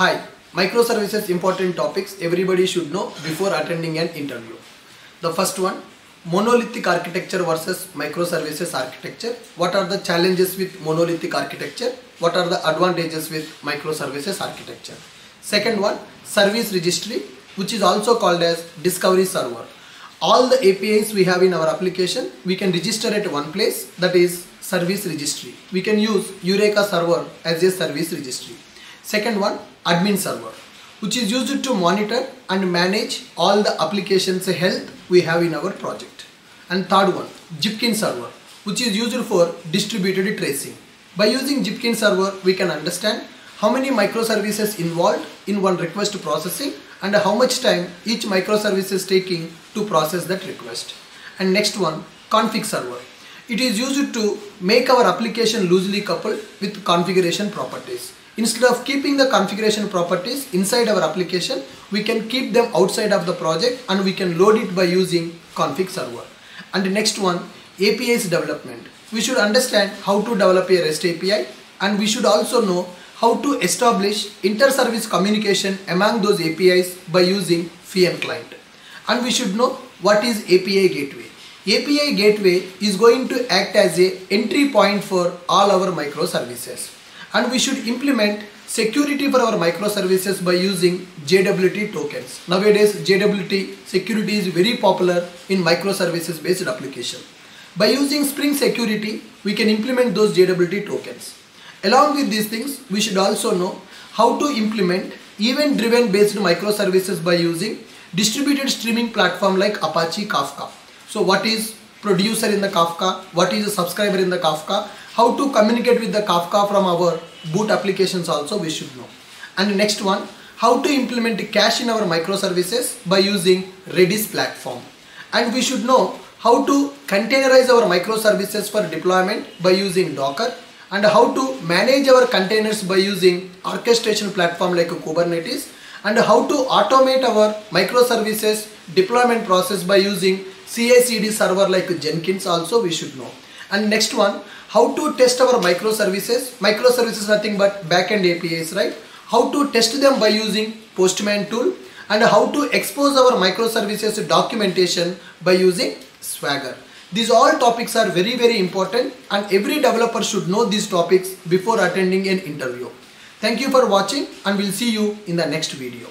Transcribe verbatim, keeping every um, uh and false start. Hi, microservices important topics everybody should know before attending an interview. The first one, monolithic architecture versus microservices architecture. What are the challenges with monolithic architecture? What are the advantages with microservices architecture? Second one, service registry, which is also called as discovery server. All the A P Is we have in our application, we can register at one place, that is service registry. We can use Eureka server as a service registry. Second one, admin server, which is used to monitor and manage all the applications health we have in our project. And third one, Zipkin server, which is used for distributed tracing. By using Zipkin server, we can understand how many microservices involved in one request processing and how much time each microservice is taking to process that request. And next one, config server. It is used to make our application loosely coupled with configuration properties. Instead of keeping the configuration properties inside our application, we can keep them outside of the project and we can load it by using config server. And the next one, A P Is development. We should understand how to develop a REST A P I, and we should also know how to establish inter-service communication among those A P Is by using Feign client. And we should know what is A P I gateway. A P I gateway is going to act as an entry point for all our microservices. And we should implement security for our microservices by using J W T tokens. Nowadays, J W T security is very popular in microservices based application. By using Spring Security, we can implement those J W T tokens. Along with these things, we should also know how to implement event driven based microservices by using distributed streaming platform like Apache Kafka. So what is producer in the Kafka, what is a subscriber in the Kafka, how to communicate with the Kafka from our boot applications also we should know. And next one, how to implement cache in our microservices by using Redis platform. And we should know how to containerize our microservices for deployment by using Docker, and how to manage our containers by using orchestration platform like Kubernetes, and how to automate our microservices deployment process by using C I C D server like Jenkins also we should know. And next one, how to test our microservices. Microservices is nothing but backend A P Is, right? How to test them by using Postman tool, and how to expose our microservices documentation by using Swagger. These all topics are very very important, and every developer should know these topics before attending an interview. Thank you for watching, and we'll see you in the next video.